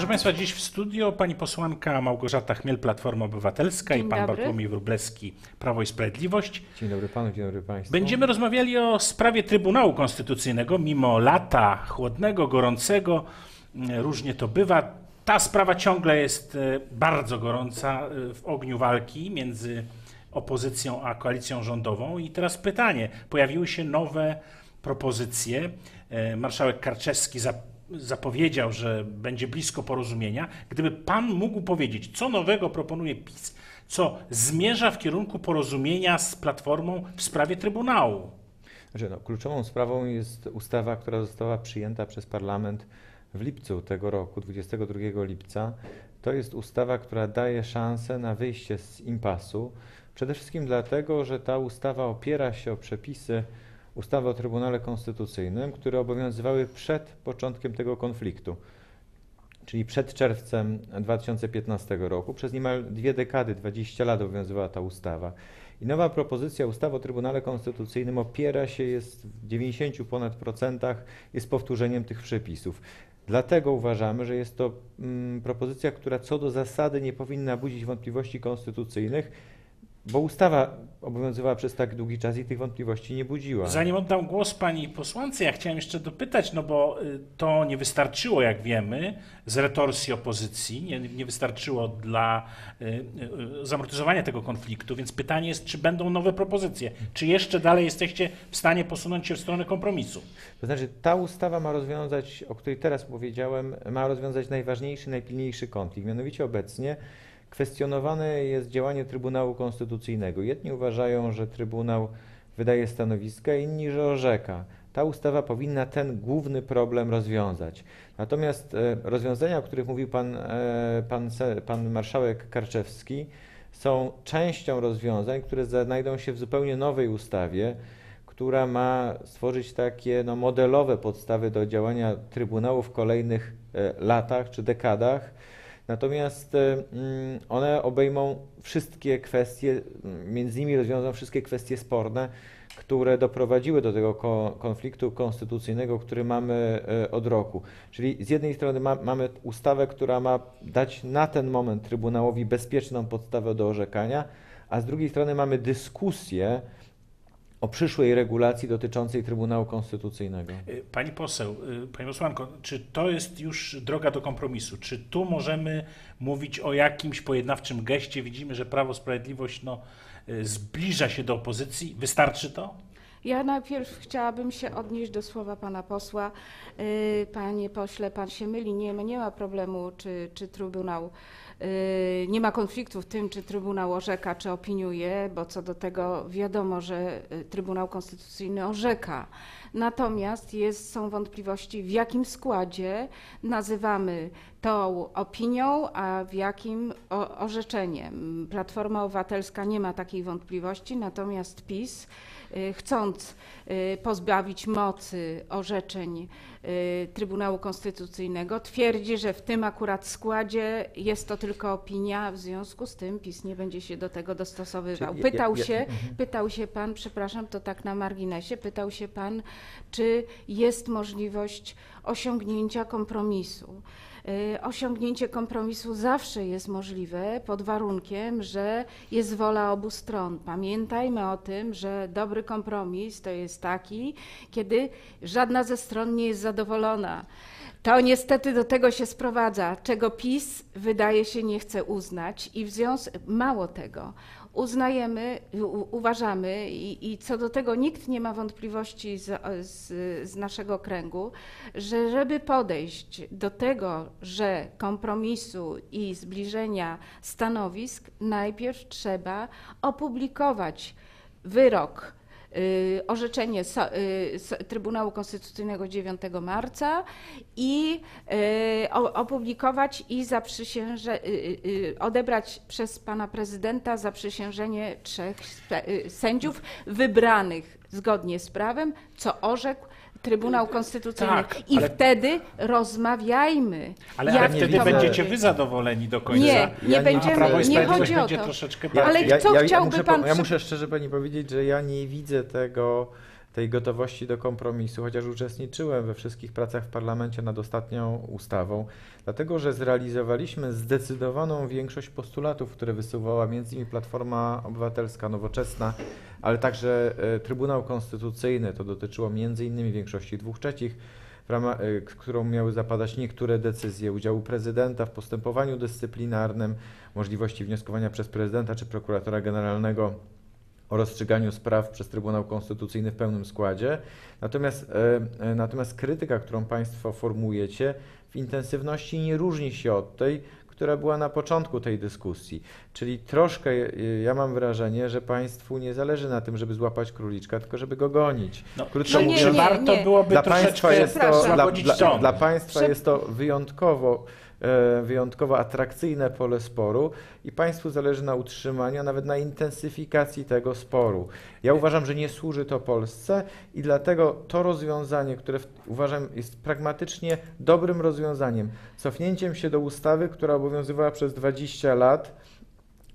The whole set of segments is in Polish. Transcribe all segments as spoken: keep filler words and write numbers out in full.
Proszę Państwa, dziś w studio pani posłanka Małgorzata Chmiel, Platforma Obywatelska, dzień i pan dobry. Bartłomiej Wróblewski, Prawo i Sprawiedliwość. Dzień dobry panu, dzień dobry państwu. Będziemy rozmawiali o sprawie Trybunału Konstytucyjnego. Mimo lata chłodnego, gorącego, różnie to bywa, ta sprawa ciągle jest bardzo gorąca w ogniu walki między opozycją a koalicją rządową. I teraz pytanie, pojawiły się nowe propozycje. Marszałek Karczewski zapowiedział, że będzie blisko porozumienia. Gdyby pan mógł powiedzieć, co nowego proponuje PiS, co zmierza w kierunku porozumienia z Platformą w sprawie Trybunału? Znaczy, no, kluczową sprawą jest ustawa, która została przyjęta przez parlament w lipcu tego roku, dwudziestego drugiego lipca. To jest ustawa, która daje szansę na wyjście z impasu. Przede wszystkim dlatego, że ta ustawa opiera się o przepisy ustawy o Trybunale Konstytucyjnym, które obowiązywały przed początkiem tego konfliktu, czyli przed czerwcem dwa tysiące piętnastego roku. Przez niemal dwie dekady, dwadzieścia lat obowiązywała ta ustawa. I nowa propozycja ustawy o Trybunale Konstytucyjnym opiera się, jest w dziewięćdziesięciu ponad procentach, jest powtórzeniem tych przepisów. Dlatego uważamy, że jest to mm, propozycja, która co do zasady nie powinna budzić wątpliwości konstytucyjnych, bo ustawa obowiązywała przez tak długi czas i tych wątpliwości nie budziła. Zanim oddam głos pani posłance, ja chciałem jeszcze dopytać, no bo to nie wystarczyło, jak wiemy, z retorsji opozycji, nie, nie wystarczyło dla y, y, zamortyzowania tego konfliktu, więc pytanie jest, czy będą nowe propozycje? Czy jeszcze dalej jesteście w stanie posunąć się w stronę kompromisu? To znaczy, ta ustawa ma rozwiązać, o której teraz powiedziałem, ma rozwiązać najważniejszy, najpilniejszy konflikt, mianowicie obecnie kwestionowane jest działanie Trybunału Konstytucyjnego. Jedni uważają, że Trybunał wydaje stanowiska, inni, że orzeka. Ta ustawa powinna ten główny problem rozwiązać. Natomiast rozwiązania, o których mówił pan, pan, pan marszałek Karczewski, są częścią rozwiązań, które znajdą się w zupełnie nowej ustawie, która ma stworzyć takie no, modelowe podstawy do działania Trybunału w kolejnych latach czy dekadach. Natomiast one obejmą wszystkie kwestie, między innymi rozwiążą wszystkie kwestie sporne, które doprowadziły do tego konfliktu konstytucyjnego, który mamy od roku. Czyli z jednej strony ma, mamy ustawę, która ma dać na ten moment Trybunałowi bezpieczną podstawę do orzekania, a z drugiej strony mamy dyskusję o przyszłej regulacji dotyczącej Trybunału Konstytucyjnego. Pani poseł, pani posłanko, czy to jest już droga do kompromisu? Czy tu możemy mówić o jakimś pojednawczym geście? Widzimy, że Prawo i Sprawiedliwość no, zbliża się do opozycji. Wystarczy to? Ja najpierw chciałabym się odnieść do słowa pana posła. Panie pośle, pan się myli, nie, nie ma problemu, czy, czy Trybunał, nie ma konfliktu w tym, czy Trybunał orzeka, czy opiniuje, bo co do tego wiadomo, że Trybunał Konstytucyjny orzeka. Natomiast jest, są wątpliwości, w jakim składzie nazywamy tą opinią, a w jakim orzeczeniem. Platforma Obywatelska nie ma takiej wątpliwości, natomiast PiS, chcąc pozbawić mocy orzeczeń Trybunału Konstytucyjnego, twierdzi, że w tym akurat składzie jest to tylko opinia, w związku z tym PiS nie będzie się do tego dostosowywał. Pytał się, pytał się pan, przepraszam, to tak na marginesie, pytał się pan, czy jest możliwość osiągnięcia kompromisu. Osiągnięcie kompromisu zawsze jest możliwe pod warunkiem, że jest wola obu stron. Pamiętajmy o tym, że dobry kompromis to jest taki, kiedy żadna ze stron nie jest zadowolona. To niestety do tego się sprowadza, czego PiS wydaje się nie chce uznać i w związku mało tego. Uznajemy, u, uważamy i, i co do tego nikt nie ma wątpliwości z, z, z naszego kręgu, że żeby podejść do tego, że kompromisu i zbliżenia stanowisk, najpierw trzeba opublikować wyrok, y, orzeczenie so, y, Trybunału Konstytucyjnego dziewiątego marca i y, opublikować i zaprzysięże, y, y, odebrać przez pana prezydenta zaprzysiężenie trzech y, sędziów wybranych zgodnie z prawem, co orzekł Trybunał Konstytucyjny. Tak, I ale... wtedy rozmawiajmy. Ale, ale wtedy to... będziecie wy zadowoleni do końca. Nie, nie ja będziemy, nie chodzi o to. Ale co ja, ja, chciałby ja muszę, pan... Ja muszę szczerze pani powiedzieć, że ja nie widzę tego tej gotowości do kompromisu, chociaż uczestniczyłem we wszystkich pracach w parlamencie nad ostatnią ustawą, dlatego że zrealizowaliśmy zdecydowaną większość postulatów, które wysuwała między innymi Platforma Obywatelska, Nowoczesna, ale także Trybunał Konstytucyjny. To dotyczyło między innymi większości dwóch trzecich, w ramach, którą miały zapadać niektóre decyzje udziału prezydenta w postępowaniu dyscyplinarnym, możliwości wnioskowania przez prezydenta czy prokuratora generalnego o rozstrzyganiu spraw przez Trybunał Konstytucyjny w pełnym składzie. Natomiast, e, natomiast krytyka, którą Państwo formułujecie, w intensywności nie różni się od tej, która była na początku tej dyskusji. Czyli troszkę, ja mam wrażenie, że Państwu nie zależy na tym, żeby złapać króliczka, tylko żeby go gonić. No, krótko mówiąc, no warto nie. byłoby dla Państwa jest to, dla, dla, dla Państwa jest to wyjątkowo wyjątkowo atrakcyjne pole sporu i Państwu zależy na utrzymaniu, a nawet na intensyfikacji tego sporu. Ja uważam, że nie służy to Polsce i dlatego to rozwiązanie, które uważam jest pragmatycznie dobrym rozwiązaniem, cofnięciem się do ustawy, która obowiązywała przez dwadzieścia lat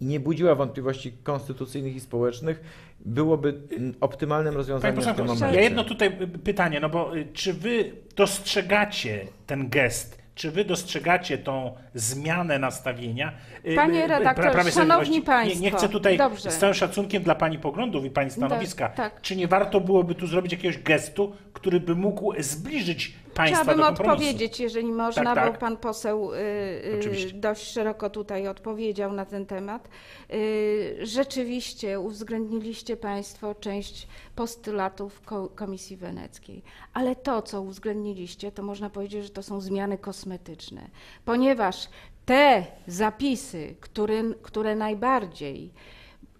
i nie budziła wątpliwości konstytucyjnych i społecznych, byłoby optymalnym rozwiązaniem w tym momencie. Ja jedno tutaj pytanie, no bo czy wy dostrzegacie ten gest? Czy wy dostrzegacie tą zmianę nastawienia? Panie redaktorze, szanowni państwo. Nie, nie chcę tutaj dobrze. z całym szacunkiem dla pani poglądów i pani stanowiska. Tak, tak. Czy nie warto byłoby tu zrobić jakiegoś gestu, który by mógł zbliżyć państwa Chciałabym do kompromisu? odpowiedzieć, jeżeli można, tak, tak. bo pan poseł yy, dość szeroko tutaj odpowiedział na ten temat. Yy, rzeczywiście uwzględniliście państwo część postulatów Komisji Weneckiej, ale to, co uwzględniliście, to można powiedzieć, że to są zmiany kosmetyczne, ponieważ te zapisy, które, które najbardziej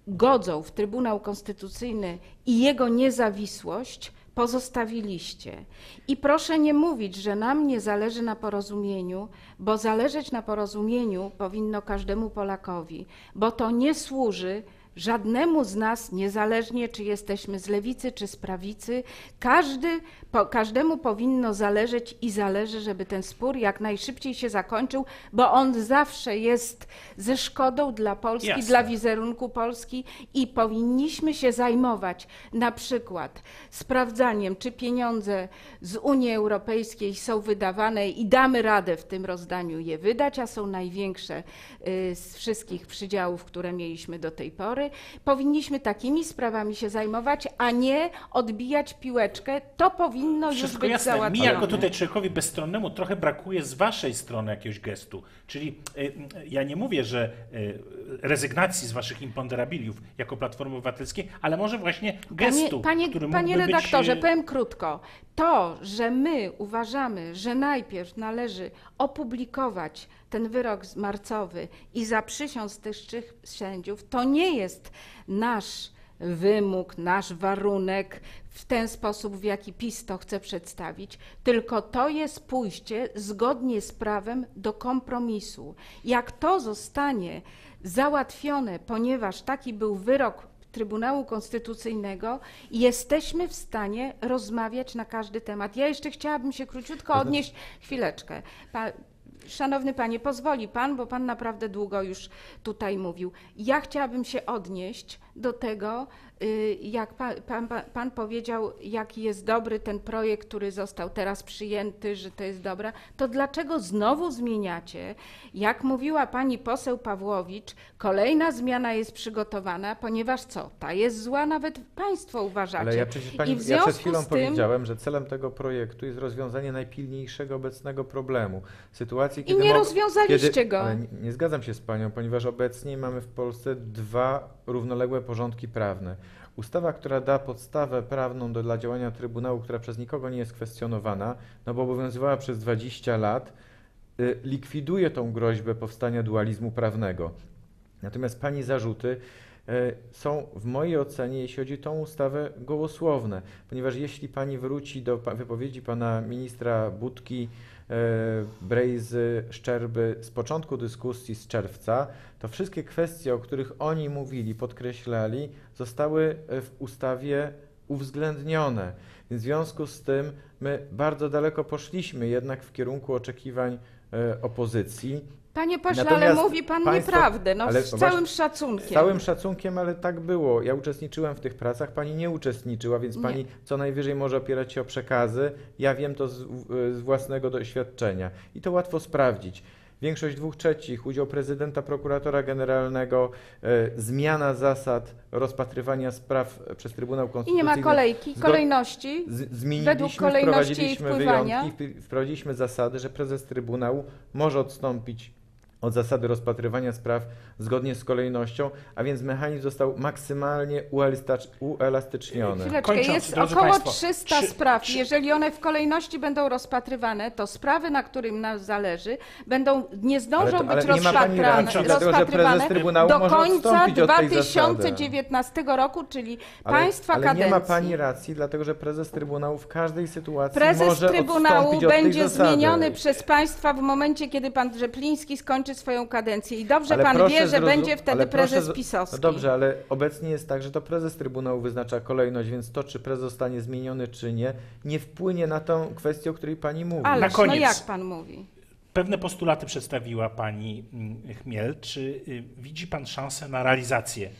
godzą w Trybunał Konstytucyjny i jego niezawisłość, pozostawiliście. I proszę nie mówić, że nam nie zależy na porozumieniu, bo zależeć na porozumieniu powinno każdemu Polakowi, bo to nie służy żadnemu z nas, niezależnie czy jesteśmy z lewicy czy z prawicy. Każdy, po, każdemu powinno zależeć i zależy, żeby ten spór jak najszybciej się zakończył, bo on zawsze jest ze szkodą dla Polski, Jasne. dla wizerunku Polski i powinniśmy się zajmować na przykład sprawdzaniem, czy pieniądze z Unii Europejskiej są wydawane i damy radę w tym rozdaniu je wydać, a są największe y, z wszystkich przydziałów, które mieliśmy do tej pory. Powinniśmy takimi sprawami się zajmować, a nie odbijać piłeczkę. To powinno Wszystko już być jasne. załatwione. Mi jako tutaj człowiekowi bezstronnemu trochę brakuje z waszej strony jakiegoś gestu. Czyli y, ja nie mówię, że y, rezygnacji z waszych imponderabiliów jako Platformy Obywatelskiej, ale może właśnie gestu, panie, panie, który mógłby Panie redaktorze, być... powiem krótko. To, że my uważamy, że najpierw należy opublikować ten wyrok marcowy i zaprzysiąc tych trzech sędziów, to nie jest nasz wymóg, nasz warunek w ten sposób, w jaki PiS to chce przedstawić, tylko to jest pójście zgodnie z prawem do kompromisu. Jak to zostanie załatwione, ponieważ taki był wyrok Trybunału Konstytucyjnego, jesteśmy w stanie rozmawiać na każdy temat. Ja jeszcze chciałabym się króciutko odnieść, chwileczkę. Pa... Szanowny panie, pozwoli pan, bo pan naprawdę długo już tutaj mówił. Ja chciałabym się odnieść do tego, jak pan, pan, pan powiedział, jaki jest dobry ten projekt, który został teraz przyjęty, że to jest dobra. To dlaczego znowu zmieniacie? Jak mówiła pani poseł Pawłowicz, kolejna zmiana jest przygotowana, ponieważ co? Ta jest zła, nawet państwo uważacie. Ale ja, pani, I w ja przed chwilą z tym... powiedziałem, że celem tego projektu jest rozwiązanie najpilniejszego obecnego problemu. Sytuacji, kiedy I nie rozwiązaliście kiedy... go. Ale nie, nie zgadzam się z panią, ponieważ obecnie mamy w Polsce dwa równoległe porządki prawne. Ustawa, która da podstawę prawną do, dla działania Trybunału, która przez nikogo nie jest kwestionowana, no bo obowiązywała przez dwadzieścia lat, y, likwiduje tą groźbę powstania dualizmu prawnego. Natomiast pani zarzuty y, są w mojej ocenie, jeśli chodzi o tą ustawę, gołosłowne, ponieważ jeśli pani wróci do pa- wypowiedzi pana ministra Budki, Brejzy, Szczerby z początku dyskusji z czerwca, to wszystkie kwestie, o których oni mówili, podkreślali, zostały w ustawie uwzględnione. W związku z tym my bardzo daleko poszliśmy jednak w kierunku oczekiwań opozycji. Panie pośle, ale mówi pan państwo, nieprawdę, no, ale z całym właśnie, szacunkiem. Z całym szacunkiem, ale tak było. Ja uczestniczyłem w tych pracach, pani nie uczestniczyła, więc nie. Pani co najwyżej może opierać się o przekazy. Ja wiem to z, z własnego doświadczenia i to łatwo sprawdzić. Większość dwóch trzecich, udział prezydenta, prokuratora generalnego, e, zmiana zasad rozpatrywania spraw przez Trybunał Konstytucyjny. I nie ma kolejki, kolejności, z, zmieniliśmy, według kolejności wpływania. Wyjątki, wprowadziliśmy zasady, że prezes Trybunału może odstąpić od zasady rozpatrywania spraw zgodnie z kolejnością, a więc mechanizm został maksymalnie uelastyczniony. Chwileczkę, jest około trzysta spraw. Jeżeli one w kolejności będą rozpatrywane, to sprawy, na którym nam zależy, będą nie zdążą być rozpatrywane do końca dwa tysiące dziewiętnastego roku, czyli państwa kadencji. Ale nie ma pani racji, dlatego że prezes Trybunału w każdej sytuacji może odstąpić od tej zasady. Prezes Trybunału będzie zmieniony przez państwa w momencie, kiedy pan Rzepliński skończy swoją kadencję i dobrze ale pan wie, że będzie wtedy prezes proszę, pisowski. No dobrze, ale obecnie jest tak, że to prezes Trybunału wyznacza kolejność, więc to, czy prezes zostanie zmieniony, czy nie, nie wpłynie na tą kwestię, o której pani mówi. Ale no jak pan mówi? Pewne postulaty przedstawiła pani Chmiel. Czy widzi pan szansę na realizację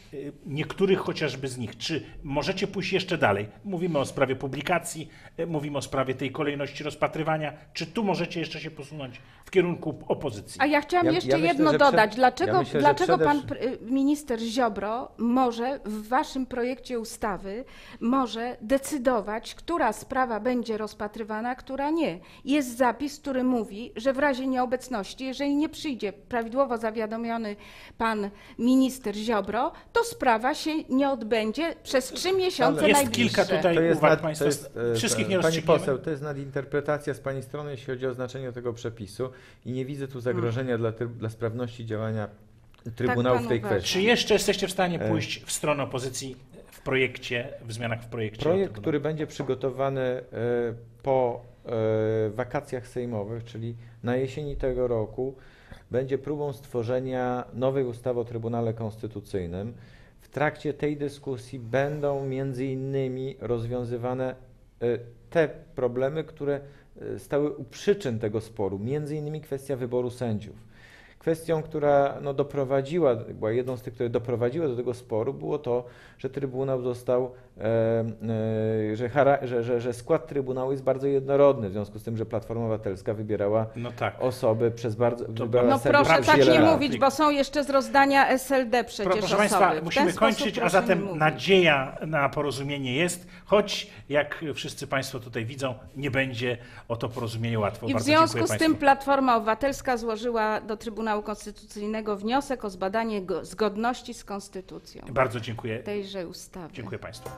niektórych chociażby z nich? Czy możecie pójść jeszcze dalej? Mówimy o sprawie publikacji, mówimy o sprawie tej kolejności rozpatrywania. Czy tu możecie jeszcze się posunąć w kierunku opozycji? A ja chciałam ja, jeszcze ja myślę, jedno dodać. Przed... Dlaczego, ja myślę, dlaczego przede... pan minister Ziobro może w waszym projekcie ustawy może decydować, która sprawa będzie rozpatrywana, która nie? Jest zapis, który mówi, że w razie nieobecności, jeżeli nie przyjdzie prawidłowo zawiadomiony pan minister Ziobro, to sprawa się nie odbędzie przez trzy miesiące ale jest najbliższe. Kilka tutaj to jest uwag, nad, państwo, to jest, wszystkich nie pani poseł, to jest nadinterpretacja z pani strony, jeśli chodzi o znaczenie tego przepisu i nie widzę tu zagrożenia hmm. dla, dla sprawności działania Trybunału tak w tej uważa. Kwestii. Czy jeszcze jesteście w stanie pójść w stronę opozycji w projekcie, w zmianach w projekcie? Projekt, który będzie przygotowany po wakacjach sejmowych, czyli na jesieni tego roku, będzie próbą stworzenia nowej ustawy o Trybunale Konstytucyjnym. W trakcie tej dyskusji będą między innymi rozwiązywane te problemy, które stały u przyczyn tego sporu, między innymi kwestia wyboru sędziów. Kwestią, która no, doprowadziła, była jedną z tych, które doprowadziły do tego sporu, było to, że Trybunał został, e, e, że, że, że, że skład Trybunału jest bardzo jednorodny, w związku z tym, że Platforma Obywatelska wybierała no tak. osoby przez bardzo... To, no proszę tak nie mówić, bo są jeszcze z rozdania S L D przecież Pro, proszę osoby. Proszę Państwa, musimy kończyć, a zatem nadzieja na porozumienie jest, choć jak wszyscy Państwo tutaj widzą, nie będzie o to porozumienie łatwo. I bardzo w związku z Państwu. Tym Platforma Obywatelska złożyła do Trybunału Konstytucyjnego wniosek o zbadanie zgodności z konstytucją. Bardzo dziękuję. Tejże ustawy. Dziękuję Państwu.